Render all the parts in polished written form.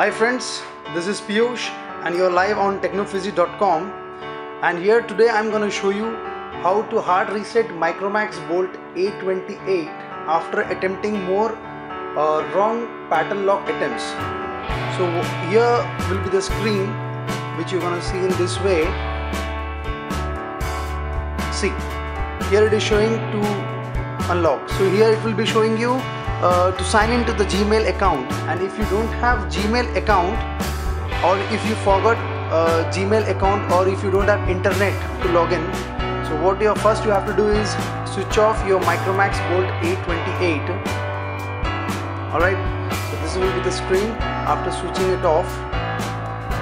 Hi friends, this is Piyush and you're live on technofizy.com, and here today I'm going to show you how to hard reset Micromax Bolt A28 after attempting more wrong pattern lock attempts. So here will be the screen which you're going to see in this way. See, here it is showing to unlock. So here it will be showing you to sign into the Gmail account, and if you don't have Gmail account, or if you forgot Gmail account, or if you don't have internet to log in, so what you have to do is switch off your Micromax Bolt A28. Alright, so this will be the screen after switching it off,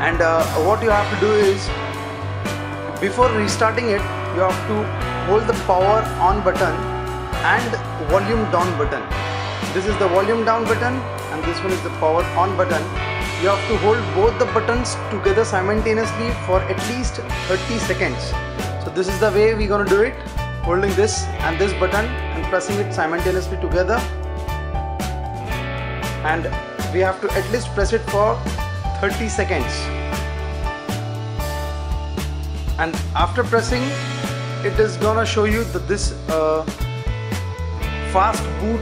and what you have to do is, before restarting it, you have to hold the power on button and volume down button. This is the volume down button and this one is the power on button. You have to hold both the buttons together simultaneously for at least 30 seconds. So this is the way we're gonna do it, holding this and this button and pressing it simultaneously together, and we have to at least press it for 30 seconds. And after pressing, it is gonna show you that this fast boot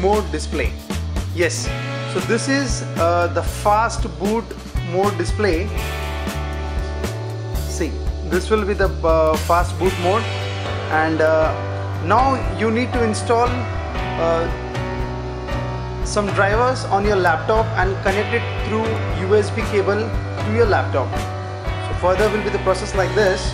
mode display. Yes, so this is the fast boot mode display. See, this will be the fast boot mode, and now you need to install some drivers on your laptop and connect it through USB cable to your laptop. So further will be the process like this.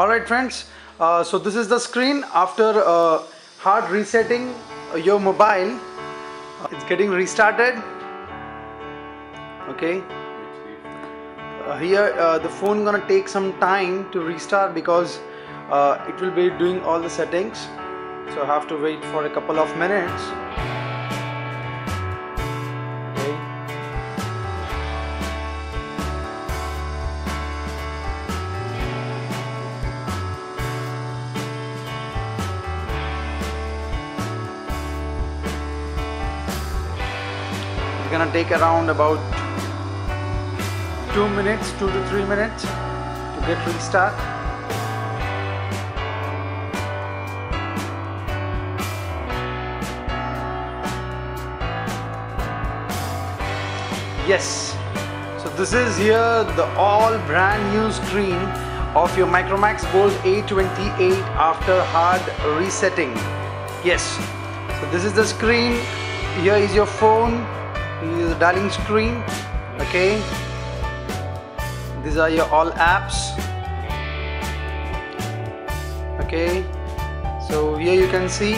Alright friends, so this is the screen after hard resetting your mobile. It's getting restarted. Okay, here the phone gonna take some time to restart because it will be doing all the settings, so I have to wait for a couple of minutes. Gonna take around about 2 to 3 minutes to get restart. Yes, so this is here the all brand new screen of your Micromax Bolt A28 after hard resetting. Yes, so this is the screen. Here is your phone. This is the dialing screen. Okay, these are your all apps. Okay, so here you can see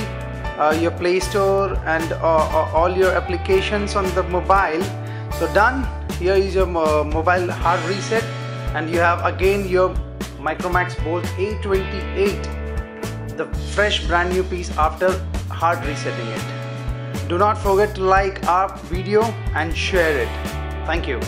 your Play Store and all your applications on the mobile. So done. Here is your mobile hard reset, and you have again your Micromax Bolt A28, the fresh brand new piece after hard resetting it. Do not forget to like our video and share it. Thank you.